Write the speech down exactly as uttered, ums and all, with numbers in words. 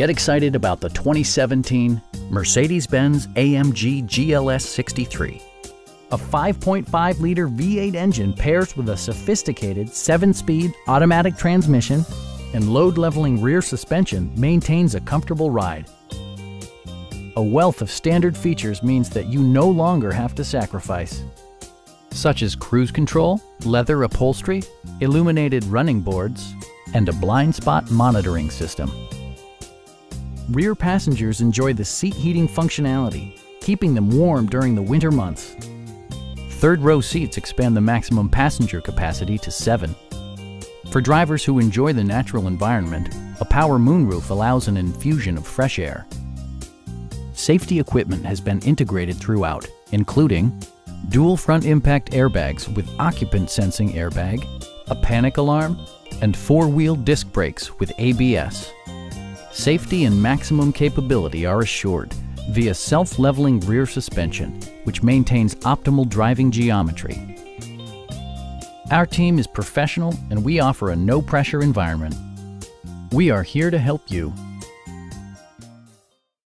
Get excited about the twenty seventeen Mercedes-Benz A M G G L S sixty-three. A five point five liter V eight engine pairs with a sophisticated seven-speed automatic transmission and load-leveling rear suspension maintains a comfortable ride. A wealth of standard features means that you no longer have to sacrifice, such as cruise control, leather upholstery, illuminated running boards, and a blind spot monitoring system. Rear passengers enjoy the seat heating functionality, keeping them warm during the winter months. Third row seats expand the maximum passenger capacity to seven. For drivers who enjoy the natural environment, a power moonroof allows an infusion of fresh air. Safety equipment has been integrated throughout, including dual front impact airbags with occupant sensing airbag, a panic alarm, and four-wheel disc brakes with A B S. Safety and maximum capability are assured via self-leveling rear suspension, which maintains optimal driving geometry. Our team is professional and we offer a no-pressure environment. We are here to help you.